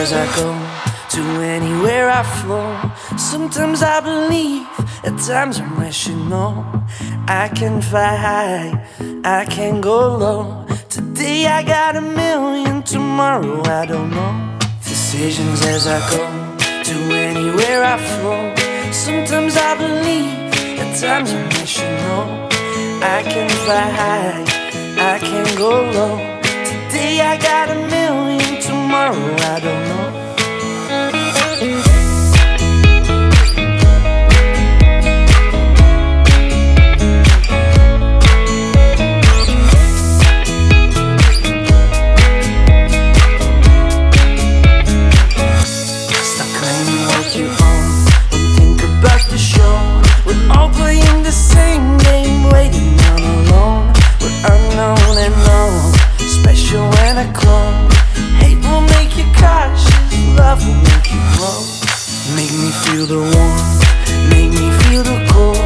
as I go, to anywhere I flow. Sometimes I believe, at times I'm rational. I can fly high, I can go low. Today I got a million, tomorrow I don't know. Decisions as I go, to anywhere I flow. Sometimes I believe, at times I'm rational. I can fly high, I can go low. Today I got a million, tomorrow I don't know. Make me feel the warmth, make me feel the cold.